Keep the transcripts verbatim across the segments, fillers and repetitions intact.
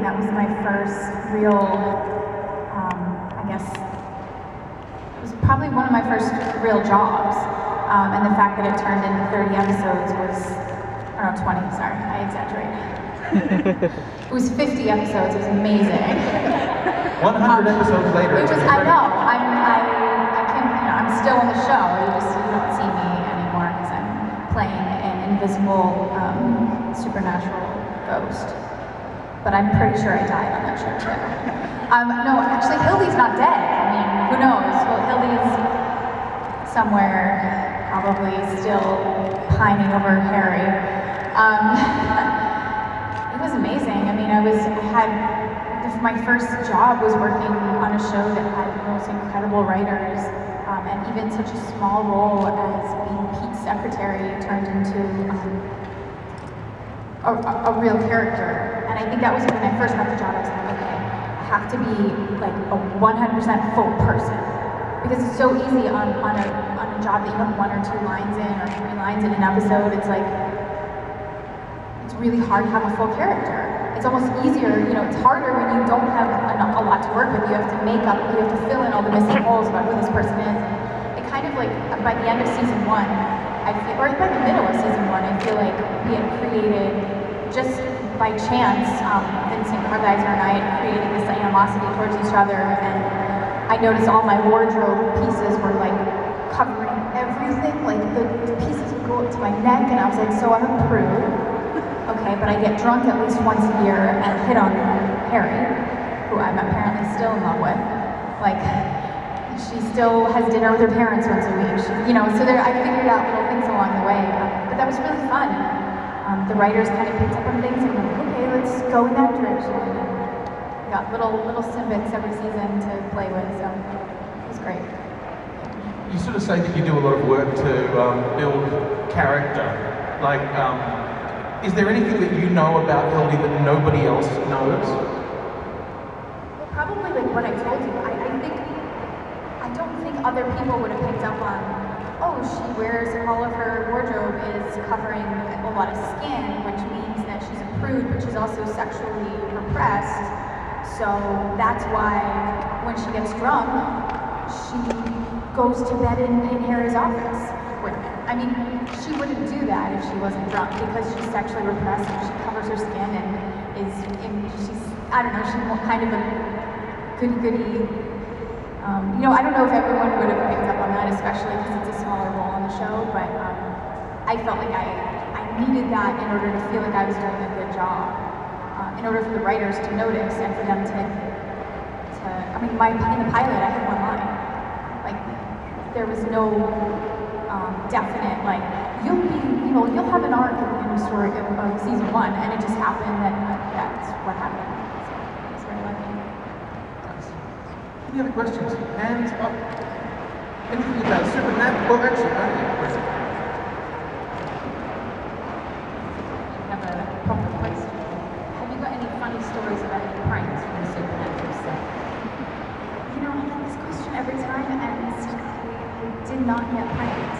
and that was my first real, um, I guess, it was probably one of my first real jobs. Um, and the fact that it turned into thirty episodes was, I don't know, twenty, sorry, I exaggerated. It was fifty episodes, it was amazing. one hundred um, episodes later. It was, I know, I'm, I, I can, you know, I'm still on the show, you just you don't see me anymore because I'm playing an invisible um, supernatural ghost. But I'm pretty sure I died on that show too. Um, no, actually Hildy's not dead, I mean, who knows? Well, Hildy's somewhere, probably still pining over Harry. Um, it was amazing. I mean, I was, I had, my first job was working on a show that had the most incredible writers, um, and even such a small role as being Pete's secretary turned into um, a, a real character. And I think that was when I first got the job, I was like, okay, I have to be like a one hundred percent full person. Because it's so easy on, on, a, on a job that you have one or two lines in or three lines in an episode, it's like, it's really hard to have a full character. It's almost easier, you know, it's harder when you don't have a, a lot to work with. You have to make up, you have to fill in all the missing holes about who this person is. It kind of like, by the end of season one, I feel, or by the middle of season one, I feel like we had created, just by chance, um, Vincent Carlisle and I had created this animosity towards each other, and I noticed all my wardrobe pieces were like covering everything, like the, the pieces would go up to my neck, and I was like, so I'm a prude, okay, but I get drunk at least once a year and hit on Harry, who I'm apparently still in love with. Like, she still has dinner with her parents once a week, she, you know, so there, I figured out little things along the way, but that was really fun. Um, the writers kind of picked up on things and were like, okay, let's go in that direction. Got little little snippets every season to play with, so it was great. You sort of say that you do a lot of work to um, build character. Like, um, is there anything that you know about Hildy that nobody else knows? Well, probably like what I told you. I, I think I don't think other people would have picked up on. Oh, she wears all of her wardrobe is covering a lot of skin, which means that she's a prude, but she's also sexually repressed. So that's why when she gets drunk, she goes to bed in, in Harry's office with him. I mean, she wouldn't do that if she wasn't drunk because she's sexually repressed and she covers her skin and is, and she's, I don't know, she's kind of a goody-goody. Um, you know, I don't know if everyone would have picked up on that, especially because it's a smaller role on the show, but um, I felt like I, I needed that in order to feel like I was doing a good job. In order for the writers to notice and for them to, to I mean, my, in the pilot, I had one line. Like, there was no um, definite, like, you'll be, you know, you'll have an arc in the story of, of season one, and it just happened that uh, that's what happened. So, it was very lucky. Any other questions? Hands up. Anything about Supernatural? Well, actually, I have a question. Have a proper place. Stories about any pranks from the Supernatural set? You know, I get this question every time, and I did not get pranked.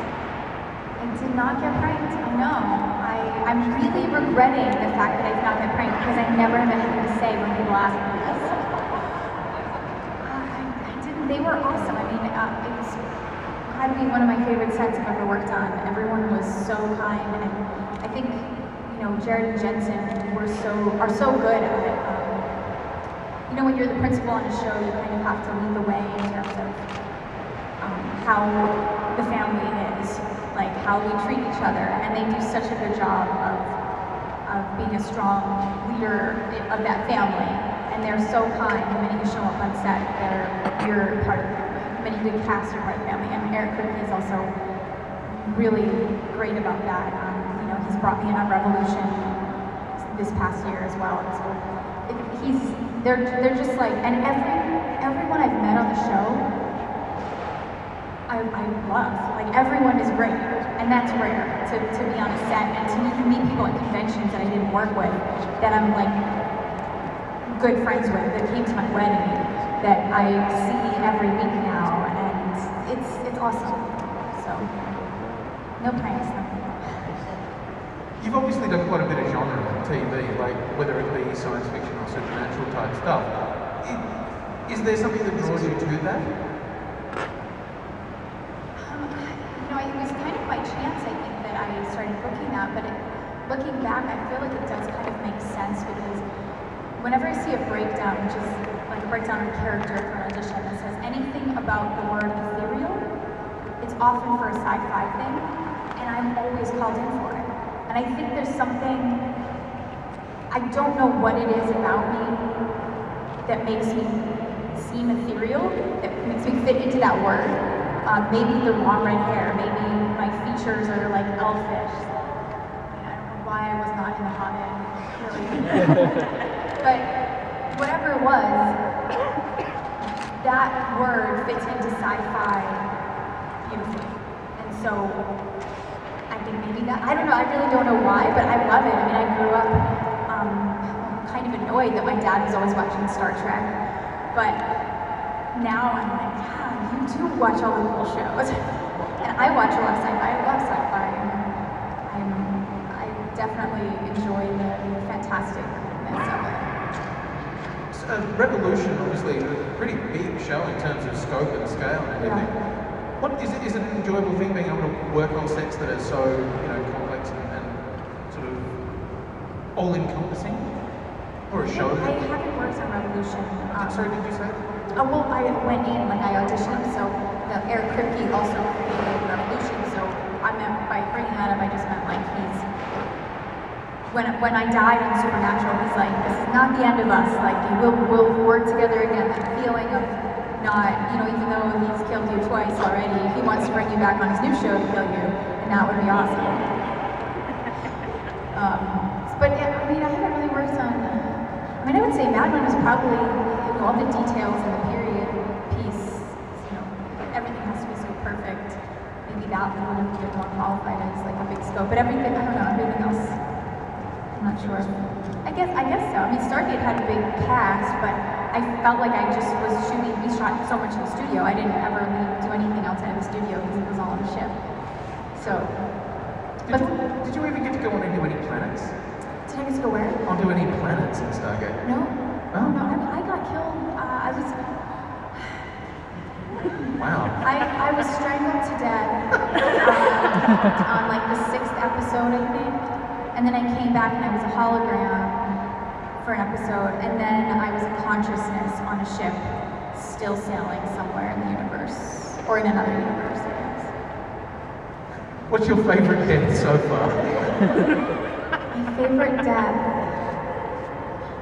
I did not get pranked, I know. I, I'm really regretting the fact that I did not get pranked, because I never have anything to say when people ask me this. Uh, I, I didn't, they were awesome. I mean, uh, it was probably one of my favorite sets I've ever worked on. Everyone was so kind, and I think, you know, Jared and Jensen were so, are so good at it. Um, you know, when you're the principal on a show, you kind of have to lead the way in terms of um, how the family is, like how we treat each other, and they do such a good job of, of being a strong leader of that family, and they're so kind. The minute you show up on set, they're, you're part of the family. The minute you get cast, you're part of the family. I mean, Eric Kripke is also really great about that. Um, He's brought me in on Revolution this past year as well. And so it, he's, they're, they're just like, and every, everyone I've met on the show, I, I love. Like, everyone is great, and that's rare to, to be on a set and to meet, meet people at conventions that I didn't work with, that I'm like good friends with, that came to my wedding, that I see every week now, and it's, it's awesome. So, no pranks. You've obviously done quite a bit of genre T V, like whether it be science fiction or supernatural. sci-fi stuff. Is, is there something that draws you to that? Um, you know, it was kind of by chance, I think, that I started booking that, but it, looking back, I feel like it does kind of make sense, because whenever I see a breakdown, which is like a breakdown of character for an audition that says anything about the word ethereal, it's often for a sci-fi thing, and I'm always called in for it. And I think there's something, I don't know what it is about me that makes me seem ethereal, that makes me fit into that word. Uh, maybe the long red hair, maybe my features are like elfish. I don't know why I was not in The Hobbit, really. But whatever it was, that word fits into sci-fi beautifully. And so, maybe that, I don't know, I really don't know why, but I love it. I mean, I grew up um, kind of annoyed that my dad was always watching Star Trek, but now I'm like, yeah, you do watch all the cool shows. And I watch a lot of sci-fi, I love sci-fi. I'm, I definitely enjoy the fantasticness of it. So, uh, Revolution, obviously, a pretty big show in terms of scope and scale and everything. Yeah. What is it, is it an enjoyable thing being able to work on sets that are so, you know, complex and, and sort of all-encompassing? Or a I show? I haven't worked on Revolution. Um, Sorry, did you say that? Oh, well, I went in, like, I auditioned, so the Eric Kripke also created Revolution, so I meant, by bringing that up, I just meant, like, he's, when, when I died in Supernatural, he's like, this is not the end of us, like, we'll, we'll work together again, that feeling of, not, you know, even though he's killed you twice already, he wants to bring you back on his new show to kill you, and that would be awesome. Um, but yeah, I mean, I haven't really worked on, I mean, I would say Mad Men was probably, you know, all the details and the period piece, you know, everything has to be so perfect. Maybe that would have been more qualified as like a big scope, but everything, I don't know, everything else, I'm not sure. I guess, I guess so. I mean, Stargate had a big cast, but I felt like I just was shooting, we shot so much in the studio, I didn't ever do anything outside of the studio because it was all on the ship. So. Did, but, you, did you even get to go on into any planets? Did I get to go where? Onto any planets in Stargate? No. Oh. No, I, I got killed, uh, I was... Wow. I, I was strangled to death uh, on like the sixth episode, I think. And then I came back and I was a hologram for an episode, and then I was a consciousness on a ship, still sailing somewhere in the universe, or in another universe, I guess. What's your favorite death so far? My favorite death?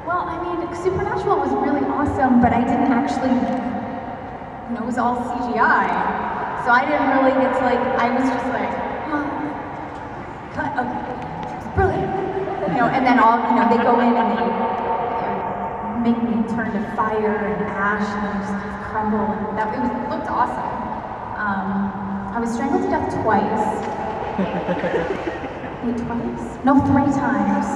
Well, I mean, Supernatural was really awesome, but I didn't actually, you know, it was all C G I, so I didn't really, it's like, I was just like, oh, cut, okay, it's brilliant, you know, and then all, you know, they go in and they make me turn to fire and ash and then just crumble, and that, it was, it looked awesome. Um, I was strangled to death twice. Wait, twice? No, three times.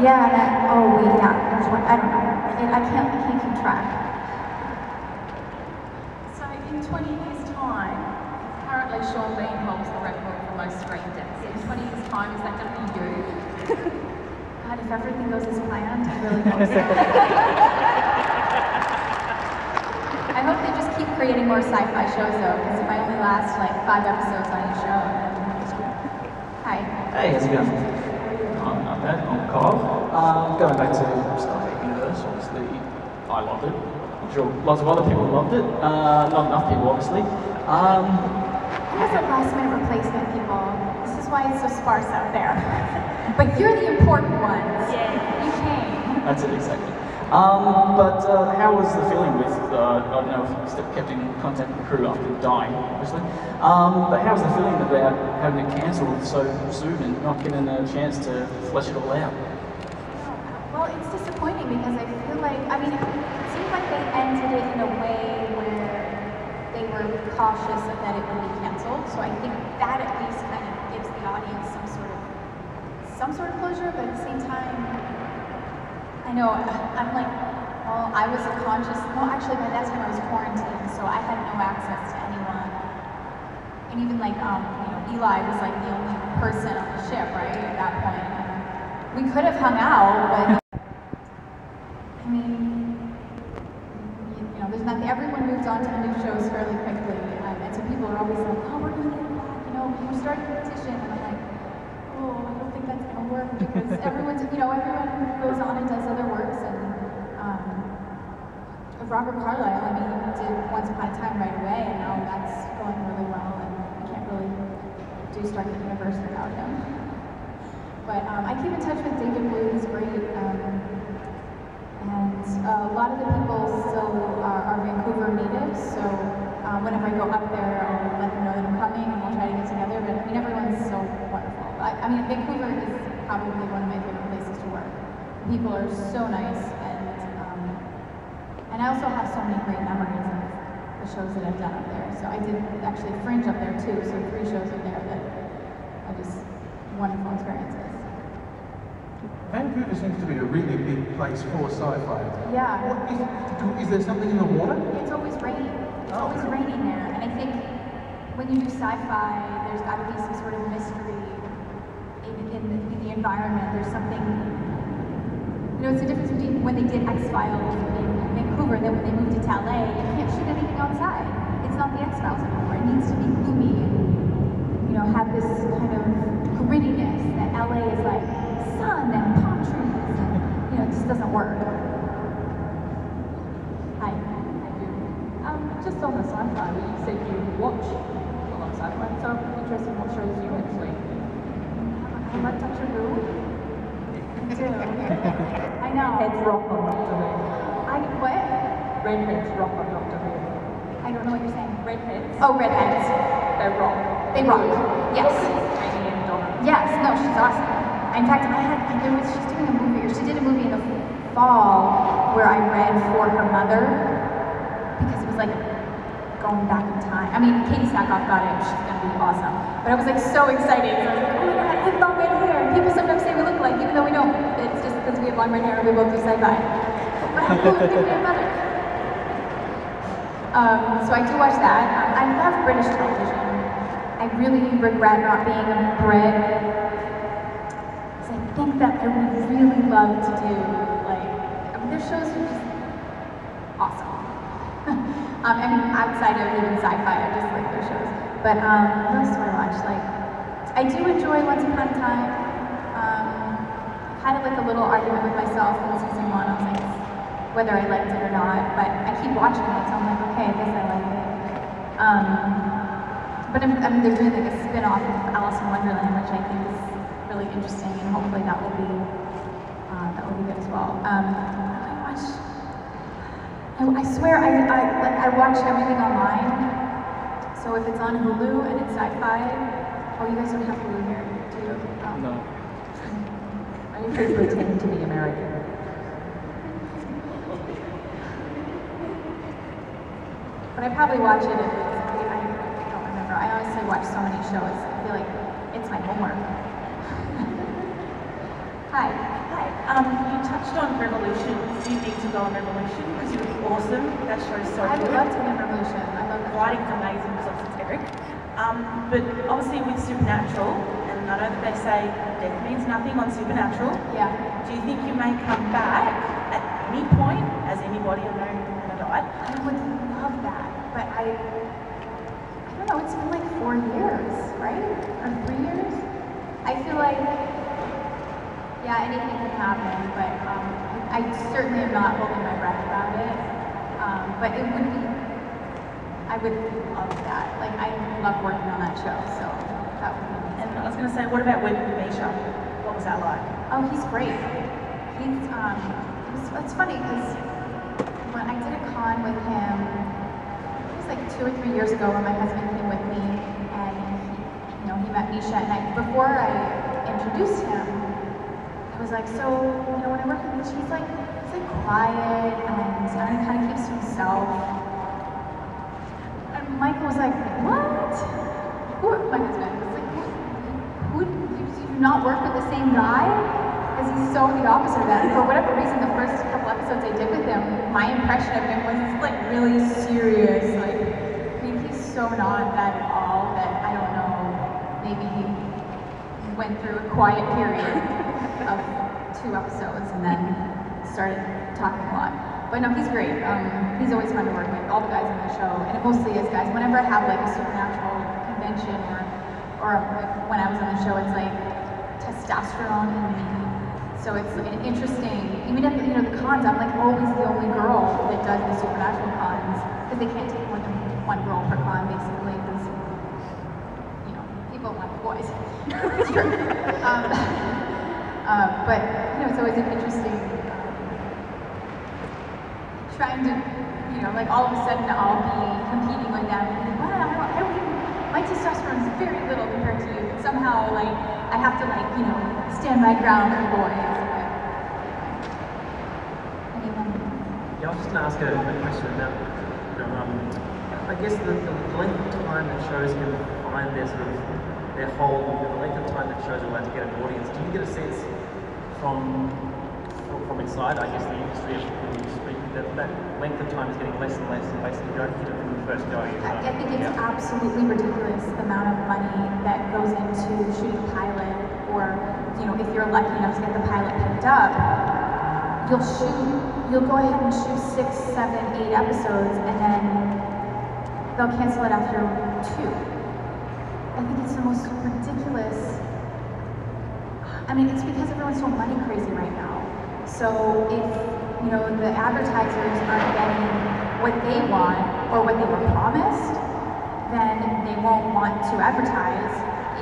Yeah, that, oh wait, yeah, there's one, I don't know. It, I can't, I can't keep track. So in twenty years time, currently Sean Bean holds the record for most screen deaths. In twenty years time, is that going to be you? If everything goes as planned, I really hope so. I hope they just keep creating more sci-fi shows though, because if I only last like five episodes on each show, then... Hi. Hey, how's it going? I'm, I'm Matt, I'm Kyle. Um, going back to Stargate Universe, obviously I loved it. I'm sure lots of other people loved it. Uh, not enough people, obviously. Um, I was like last minute replacement people. This is why it's so sparse out there. But you're the important ones. Yeah. You came. That's it, exactly. Um, but uh, how was the feeling with, uh, I don't know if you still kept in contact with the crew after dying, obviously. Um, but how was the feeling about having it cancelled so soon and not getting a chance to flesh it all out? Well, it's disappointing because I feel like, I mean, it seemed like they ended it in a way where they were cautious of that it would be cancelled. So I think that at least kind of gives the audience some sort of some sort of closure, but at the same time, I know, I'm like, well, I was a conscious, well, actually, by that time I was quarantined, so I had no access to anyone. And even like, um, you know, Eli was like the only person on the ship, right, at that point. We could have hung out, but I mean, started a petition, and I'm like, oh, I don't think that's going to work, because everyone's, you know, everyone goes on and does other works, and um, Robert Carlyle, I mean, he did Once Upon a Time right away, and now that's going really well, and I can't really do Stargate Universe without him. But um, I keep in touch with David Blue, he's great, um, and uh, a lot of the people still uh, are Vancouver natives, so um, whenever I go up there, I'll let them know that I'm coming, and we'll try to get together, but I mean, everyone's so wonderful. I, I mean, Vancouver is probably one of my favorite places to work. People are so nice, and um, and I also have so many great memories of the shows that I've done up there. So I did actually Fringe up there too, so three shows up there that are just wonderful experiences. Vancouver seems to be a really big place for sci-fi. Yeah. What, is, is there something in the water? It's always raining. It's oh. always raining there, and I think when you do sci-fi, there's got to be some sort of mystery in, in, the, in the environment. There's something, you know, it's the difference between when they did X-Files in Vancouver and then when they moved to L A, you can't shoot anything outside. It's not the X-Files anymore. It needs to be gloomy and, you know, have this kind of grittiness that L A is like, sun and palm trees, and, you know, it just doesn't work. Hi, I do. Um, just on the sci-fi, you said you watch a lot of sci-fi, so I'm interested in what shows you actually. I like Doctor Who. I do. I know. Redheads rock on Doctor Who. I what? Redheads rock on Doctor Who. I don't know what you're saying. Redheads. Oh, redheads. They rock. They rock. Yes. Yes. No, she's awesome. In fact, I had. I know she's doing a movie, or she did a movie in the fall where I read for her mother because it was like going back in time. I mean, Katie Sackhoff got it. She's gonna be awesome. But I was like so excited. I was like, oh my god, I have long red hair. People sometimes say we look alike, even though we don't. It's just because we have long red hair and we both do side by. But I love Katie and mother. Um, so I do watch that. I love British television. I really regret not being a Brit, because I think that I would really love to do, like, I mean, their shows are just awesome. um, I mean, outside of even sci-fi, I just like their shows. But um, what else do I watch? Like, I do enjoy Once Upon a Time. Um, kind of like a little argument with myself in season one. I was like, whether I liked it or not, but I keep watching it, so I'm like, okay, I guess I like it. Um, But I'm, I mean, they're doing like a spin-off of Alice in Wonderland, which I think is really interesting, and hopefully that will be uh, that will be good as well. Um, I watch. I, I swear, I I, like, I watch everything online. So if it's on Hulu and it's sci-fi, oh, you guys don't have Hulu here, do you? Um, no. I need to pretend to be American. But I probably watch it if it's. I honestly watch so many shows. I feel like it's my homework. Hi. Hi. Um, you touched on Revolution. Do you need to go on Revolution? Because it was awesome. That show is so I good. I would love to be on Revolution. I love that. Writing's amazing, because it's Eric. Um, but obviously with Supernatural, and I know that they say death means nothing on Supernatural. Yeah. Do you think you may come back at any point as anybody I know who died? I would love that, but I. I don't know, it's been like four years, right? Or three years? I feel like, yeah, anything can happen, but um, I certainly am not holding my breath about it. Um, but it would be, I would love that. Like, I love working on that show, so that would be amazing. And I was going to say, what about with Misha? What was that like? Oh, he's great. He's, um, it was, it's funny, because when I did a con with him, like two or three years ago, when my husband came with me, and he, you know, he met Misha, and I, before I introduced him, I was like, so, you know, when I work with Misha, he's like, he's like quiet, and, and he kind of keeps to himself. And Michael was like, what? Who, my husband was like, who, who do you not work with the same guy? Because he's so the opposite of that. And for whatever reason, the first couple episodes I did with him, my impression of him was like really serious, like. So not that at all that I don't know, maybe he went through a quiet period of two episodes and then started talking a lot. But no, he's great. Um, he's always fun to work with, all the guys on the show, and it mostly is guys. Whenever I have like a Supernatural convention or a or like when I was on the show, it's like testosterone and me. So it's an interesting, even at the, you know, the cons, I'm like always the only girl that does the Supernatural cons, because they can't take more than one girl per con, basically, because, you know, people want the boys. It's true. um, uh, but, you know, it's always an interesting, trying to, you know, like all of a sudden I'll be competing with them, and wow, I don't even, my testosterone is very little compared to you, but somehow, like, I have to, like, you know, stand my ground for the boys. Yeah, I was just going to ask a quick question about, you know, um, I guess the, the length of time that shows can find their sort of, their whole, you know, the length of time that shows are allowed to get an audience. Do you get a sense from from inside, I guess, the industry, when you speak, that that length of time is getting less and less, and basically you don't hit it from the first go? You know? I, I think it's yeah. absolutely ridiculous, the amount of money that goes into shooting a pilot, or, you know, if you're lucky enough to get the pilot picked up, you'll shoot, you'll go ahead and shoot six, seven, eight episodes, and then they'll cancel it after two. I think it's the most ridiculous. I mean, it's because everyone's so money crazy right now. So if, you know, the advertisers aren't getting what they want or what they were promised, then they won't want to advertise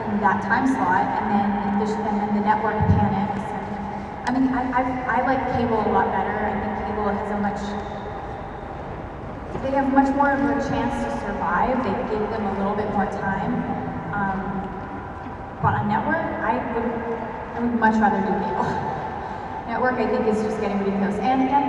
in that time slot, and then, and then the network panics. I mean, I, I, I like cable a lot better. I think cable has a much, they have much more of a chance to survive. They give them a little bit more time. Um, but on network, I would, I would much rather do cable. Network, I think, is just getting ridiculous. And, and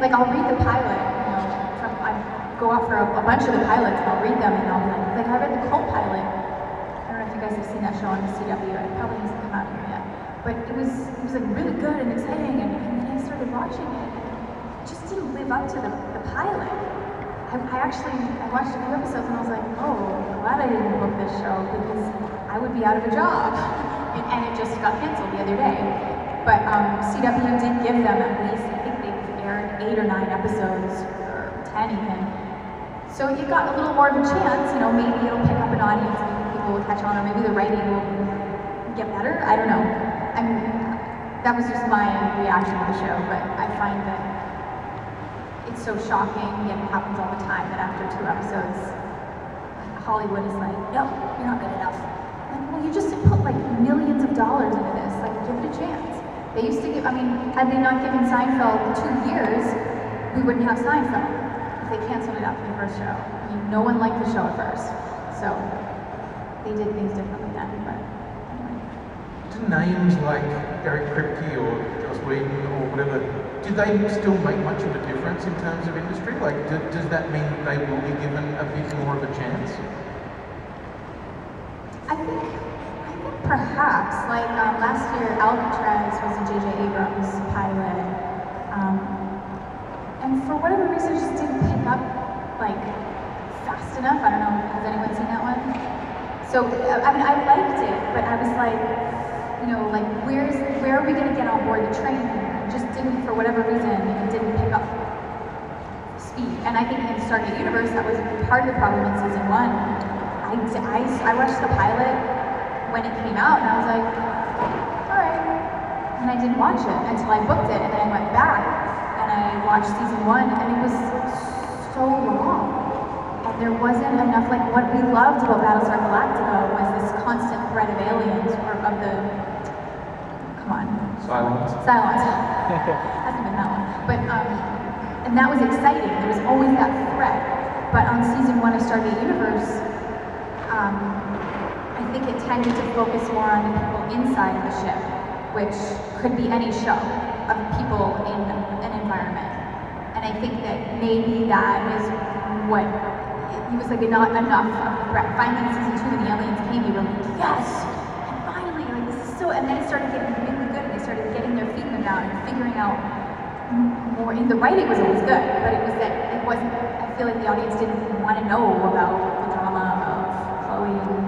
the, like, I'll read the pilot, you know, from, I go out for a, a bunch of the pilots, and I'll read them, and I'll be like, like, I read the Cult pilot. I don't know if you guys have seen that show on the C W. It probably hasn't come out here yet. But it was, it was like really good and exciting, and, and then I started watching it, and it just didn't live up to the, the pilot. I, I actually, I watched a few episodes and I was like, oh, I'm glad I didn't book this show, because I would be out of a job. And, and it just got canceled the other day. But um, C W did give them at least, I think they aired eight or nine episodes, or ten even. So you got a little more of a chance, you know, maybe it'll pick up an audience, maybe people will catch on, or maybe the writing will get better, I don't know. I mean, that was just my reaction to the show, but I find that it's so shocking, and it happens all the time, that after two episodes, Hollywood is like, no, you're not good enough. Like, well, you just put like millions of dollars into this, like, give it a chance. They used to give, I mean, had they not given Seinfeld two years, we wouldn't have Seinfeld, if they canceled it after the first show. I mean, no one liked the show at first, so they did things differently then, but. Did names like Eric Kripke or Joss Whedon or whatever, do they still make much of a difference in terms of industry? Like, do, does that mean they will be given a bit more of a chance? I think, I think perhaps. Like um, last year, Alcatraz was a J J Abrams pilot, um, and for whatever reason, it just didn't pick up like fast enough. I don't know. Has anyone seen that one? So I mean, I liked it, but I was like, you know, like, where's, where are we going to get on board the train? It just didn't, for whatever reason, it didn't pick up speed. And I think in Stargate Universe, that was part of the problem in season one. I, I, I watched the pilot when it came out, and I was like, all right. And I didn't watch it until I booked it, and then I went back, and I watched season one, and it was so long. And there wasn't enough, like, what we loved about Battlestar Galactica was this constant threat of aliens, or of the, come on. Silence. Silence. Hasn't been that long. But, um, and that was exciting. There was always that threat. But on season one of Stargate Universe, um, I think it tended to focus more on the people inside of the ship, which could be any show of people in an environment. And I think that maybe that is what, it was like a not enough of a threat. Finally, in season two, when the aliens came, you were like, yes! And finally, like, this is so, and then it started getting really good, and they started getting their feet them down and figuring out more. And the writing was always good, but it was that, it wasn't, I feel like the audience didn't want to know about the drama of Chloe, and,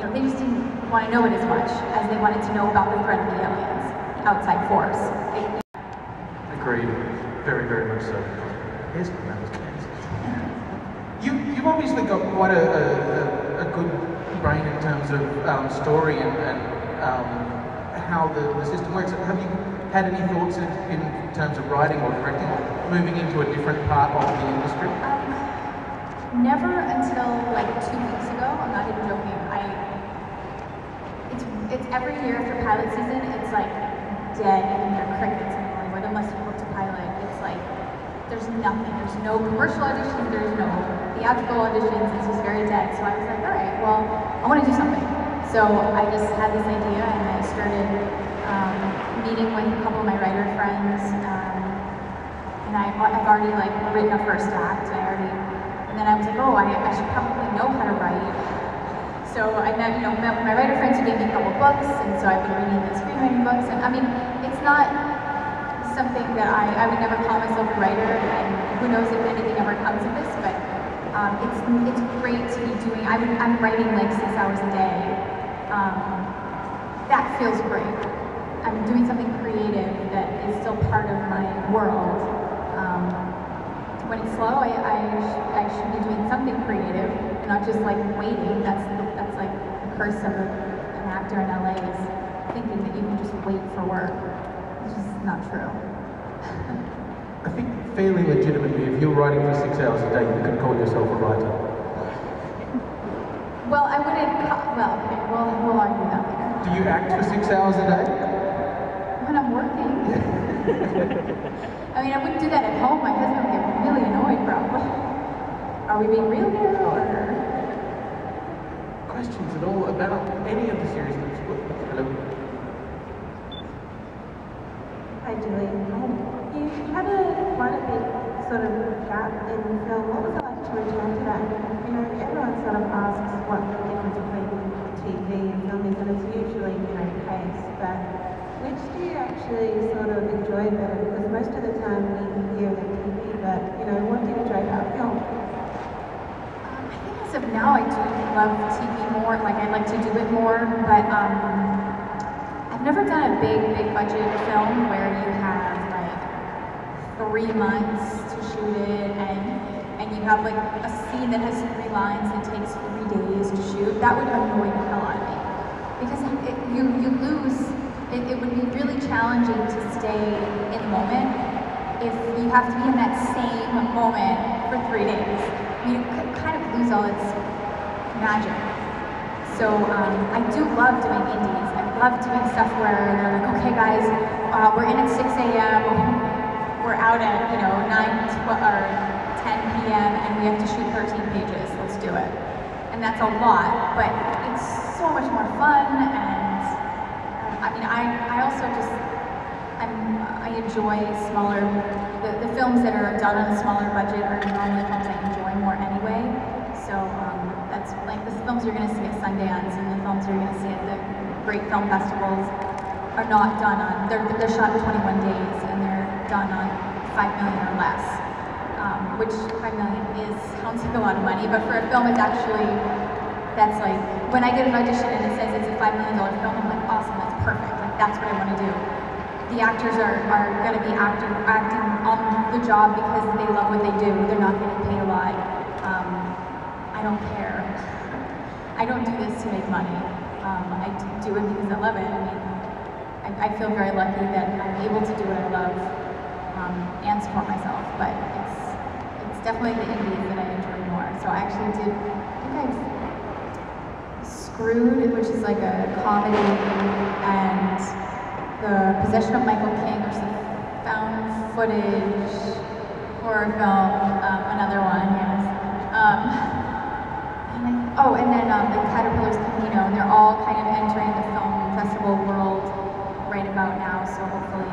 you know, they just didn't want to know it as much as they wanted to know about the threat of the aliens, the outside force. It, it, Agreed. Very, very much so. Here's what that was. You, you've obviously got quite a, a, a good right, in terms of um, story and, and um, how the, the system works. Have you had any thoughts in, in terms of writing or directing or moving into a different part of the industry? Um, never until like two weeks ago. I'm not even joking. I it's it's every year after pilot season, it's like dead and they're crickets anymore. But unless you work to pilot, it's like there's nothing. There's no commercial auditions. There's no theatrical auditions. It's just very dead. So I was like, all right, well, I want to do something. So I just had this idea and I started um, meeting with a couple of my writer friends. Um, and I, I've already like written a first act. I already, and then I was like, oh, I, I should probably know how to write. So I met, you know, met with my writer friends who gave me a couple books, and so I've been reading the screenwriting books. And I mean, it's not something that I, I would never call myself a writer, and who knows if anything ever comes of this, but um, it's it's great to be doing. I would, I'm writing like six hours a day. Um, that feels great. I'm doing something creative that is still part of my world. Um, when it's slow, I, I, sh I should be doing something creative, and not just like waiting. That's, that's like the curse of an actor in L A, is thinking that you can just wait for work. It's just not true. I think fairly legitimately, if you're writing for six hours a day, you can call yourself a writer. Well, I wouldn't, well, okay, we'll, we'll argue that later. Do you act for six hours a day? When I'm working. I mean, I wouldn't do that at home. My husband would get really annoyed, probably. Are we being real here, or? Questions at all about any of the series that you've worked with? Hello. Hi, Julie. You had a quite a big sort of gap in film. What was it like to return to that? You know, everyone sort of asks what the difference between T V and film is, and it's usually, you know, the case. But which do you actually sort of enjoy better? Because most of the time we hear the T V, but, you know, what do you enjoy about film? Um, I think as of now, I do love T V more. Like, I'd like to do it more, but um, I've never done a big, big budget film where you have like three months to shoot it, and and you have like a scene that has three lines and takes three days to shoot. That would annoy the hell out of me, because it, you you lose. It, it would be really challenging to stay in the moment if you have to be in that same moment for three days. You could kind of lose all its magic. So um, I do love doing indies. I love doing stuff where they're like, okay guys, uh, we're in at six a m, we're out at, you know, nine or ten p m, and we have to shoot thirteen pages, let's do it. And that's a lot, but it's so much more fun, and um, I mean, I, I also just, I'm, I enjoy smaller, the, the films that are done on a smaller budget are normally films I enjoy more anyway, so um, that's, like, the films you're going to see at Sundance, and the films you're going to see at the great film festivals are not done on, they're, they're shot in twenty-one days, and they're done on five million or less, um, which five million is, sounds like a lot of money, but for a film it's actually, that's like, when I get an audition and it says it's a five million dollar film, I'm like, awesome, that's perfect, like that's what I want to do. The actors are, are going to be acting, acting on the job because they love what they do, they're not getting paid a lot. Um, I don't care. I don't do this to make money. Um, I do it because I love it. I mean, I, I feel very lucky that I'm able to do what I love um, and support myself, but it's it's definitely the indies that I enjoy more. So I actually did, I think I've Screwed, which is like a comedy, and The Possession of Michael King, which is a found footage horror film, um, another one, yes. Um, and I, oh, and then um, The Caterpillar's Camino, and they're all kind of entering the film festival world right about now, so hopefully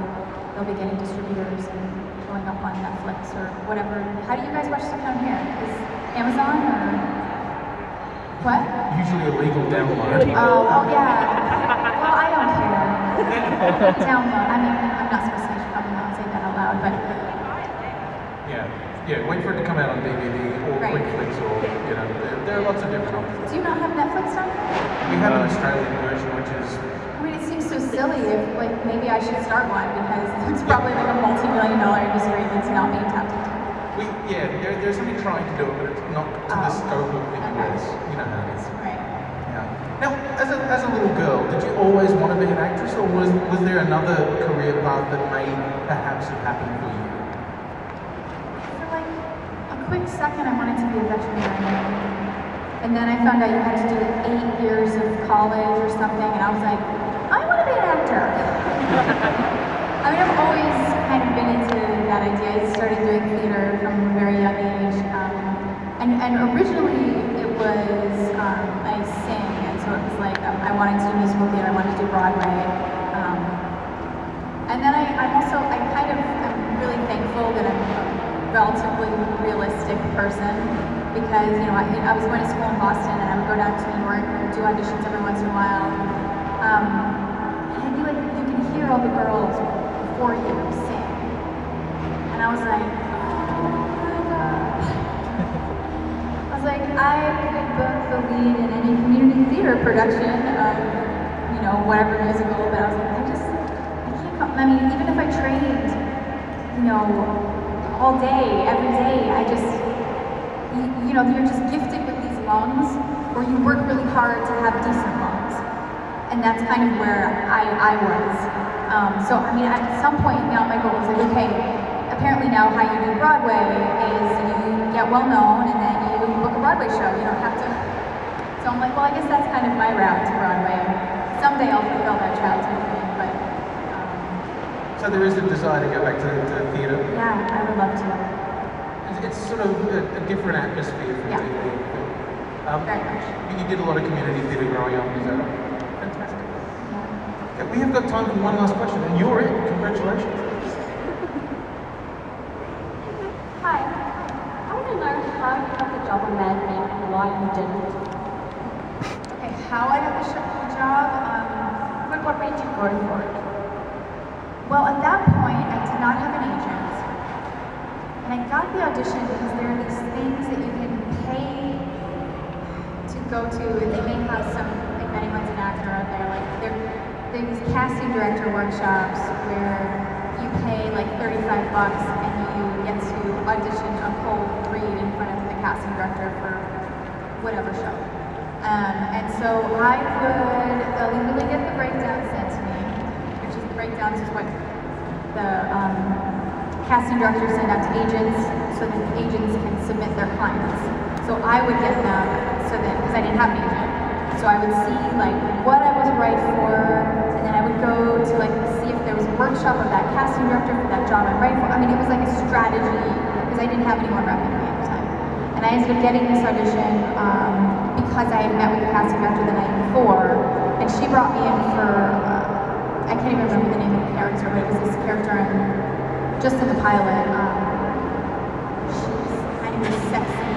they'll be getting distributors and going up on Netflix or whatever. How do you guys watch stuff down here? Is Amazon or what? Usually illegal download. Oh, oh yeah. Well, I don't care. Download. I mean, I'm not supposed to probably not say that out loud, but yeah. Yeah, wait for it to come out on D V D or right. Netflix, or, you know, there, there are lots of different options. Do you not have Netflix on? We have an Australian version, which is... I mean, it seems so silly if, like, maybe I should start one, because it's probably like a multi-million dollar industry that's not being tapped into. We, yeah, there, there's somebody trying to do it, but it's not to oh. the scope of the U S. Okay. You know how it is. Right. Yeah, Now, as a, as a little girl, did you always want to be an actress, or was, was there another career path that may perhaps have happened for you? I feel like a quick second I wanted to be a veterinarian, and then I found out you had to do eight years of college or something, and I was like, I want to be an actor. I mean, I've always kind of been into that idea. I started doing theater from a very young age, um, and, and originally it was, um, I sang, and so it was like, um, I wanted to do musical theater, I wanted to do Broadway, um, and then I, I'm also, I kind of, I'm really thankful that I'm a relatively realistic person, because, you know, I, I was going to school in Boston, and I would go down to New York and do auditions every once in a while, um, and I knew like, you can hear all the girls before you sing, and I was like, oh my God. I was like, I could book the lead in any community theater production of, you know, whatever musical, but I was like, I just, I can't come, I mean, even if I trained, you know, all day, every day, I just, You, you know, you're just gifted with these lungs, or you work really hard to have decent lungs. And that's kind of where I, I was. Um, so, I mean, at some point now my goal was like, okay, apparently now how you do Broadway is you get well known and then you book a Broadway show. You don't have to. So I'm like, well, I guess that's kind of my route to Broadway. Someday I'll fulfill that childhood dream, but. Um, so there is a desire to go back to, to theater? Yeah, I would love to. It's sort of a, a different atmosphere for yeah. T V. Um, Very much. You did a lot of community theatre growing up, so fantastic. Yeah. Okay, we have got time for one last question, and you're it. Congratulations. Hi. I want to know how you got the job of Mad Men and why you didn't. Okay, how I got the job? Um, what, what made you go for it? Well, at that point, I did not have an agent. And I got the audition because there are these things that you can pay to go to, and they may have some, if anyone's an actor out there, like there are these casting director workshops where you pay like thirty-five bucks and you get to audition a whole read in front of the casting director for whatever show. Um, and so I would illegally get the breakdown sent to me, which is the breakdowns is what the, um, casting directors send out to agents so that the agents can submit their clients. So I would get them so that, because I didn't have an agent, so I would see like what I was right for, and then I would go to like see if there was a workshop of that casting director for that job I'm right for. I mean, it was like a strategy because I didn't have anyone repping me at the time. And I ended up getting this audition um, because I had met with the casting director the night before, and she brought me in for, uh, I can't even remember the name of the character, but it was this character in just in the pilot, um, she's kind of a sexy,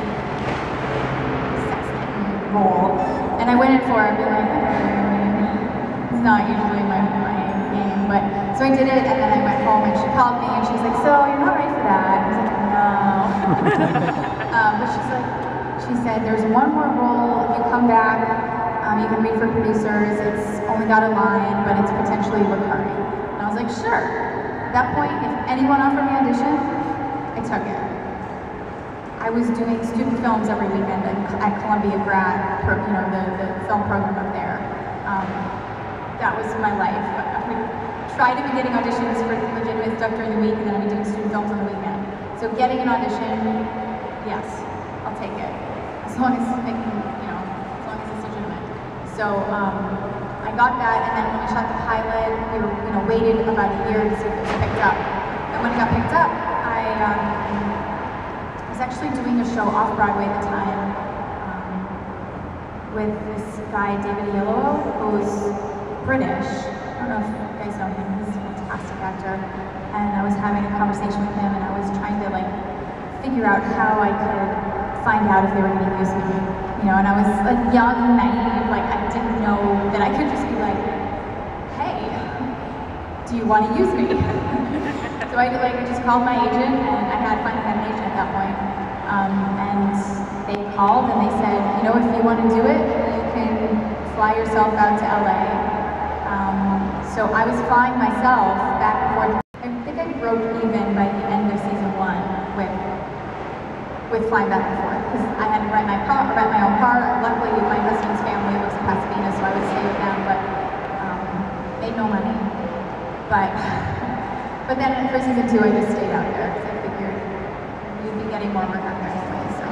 sexy role. And I went in for it, and I like, it's not usually my, my name, but, so I did it, and then I went home, and she called me, and she's like, so, you're not right for that. I was like, no. um, but she's like, she said, there's one more role, if you come back, um, you can read for producers, it's only got a line, but it's potentially recurring. And I was like, sure. At that point, if anyone offered me an audition, I took it. I was doing student films every weekend at Columbia grad, you know, the, the film program up there. Um, that was my life. I would try to be getting auditions for legitimate stuff during the week, and then I'd be doing student films on the weekend. So getting an audition, yes, I'll take it. As long as it's making, you know, as long as it's legitimate. So, um, I got that, and then when we shot the pilot, we were, you know, waited about a year to see if it was picked up. And when it got picked up, I um, was actually doing a show off Broadway at the time um, with this guy, David Blue, who's British. I don't know if you guys know him. He's a fantastic actor. And I was having a conversation with him, and I was trying to like figure out how I could find out if they were going to use me. You know, and I was like young, naive, like I didn't know that I could just be like, hey, do you want to use me? So I like just called my agent, and I had finally had an agent at that point. Um, and they called and they said, you know, if you want to do it, you can fly yourself out to L A. Um, so I was flying myself back and forth. I think I broke even by the end of season one with with flying back and forth because I had rent my car, rent my own car. Luckily, my husband's family lives in Pasadena, so I would stay with them, but um, made no money. But but then for season two, I just stayed out there because I figured we'd be getting more work out there anyway. So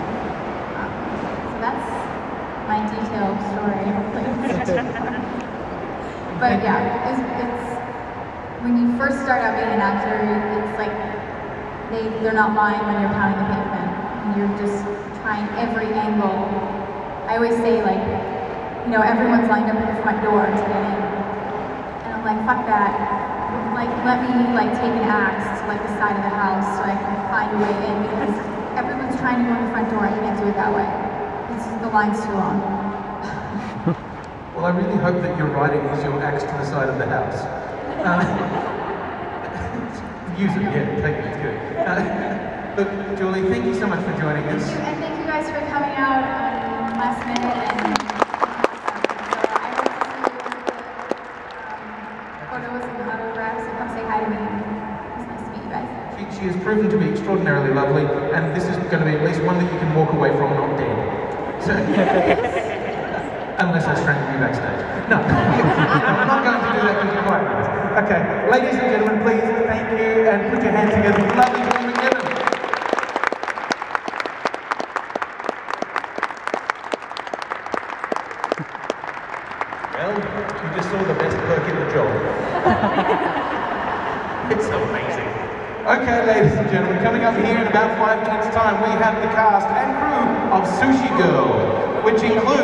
um, so that's my detailed story. But yeah, it's, it's when you first start out being an actor, it's like they they're not lying when you're pounding the pavement. You're just trying every angle. I always say, like, you know, everyone's lined up at the front door to get in. And I'm like, fuck that. Like, let me, like, take an axe to, like, the side of the house so I can find a way in, because everyone's trying to go in the front door. I can't do it that way. It's just, the line's too long. Well, I really hope that your writing is your axe to the side of the house. Uh, use it, yeah, take it, it's good. Uh, Look, Julie, thank you so much for joining us. Thank you, and thank you guys for coming out um, last minute. And um, so I hope to see photos and autographs, and come say hi to me. It's nice to meet you guys. She, she has proven to be extraordinarily lovely, and this is going to be at least one that you can walk away from not dead. So, yes. Unless I strangle you backstage. No, I'm not going to do that because you're quite right. Okay, ladies and gentlemen, please thank you, and put your hands together. Lovely. Time we have the cast and crew of Sushi Girl, which includes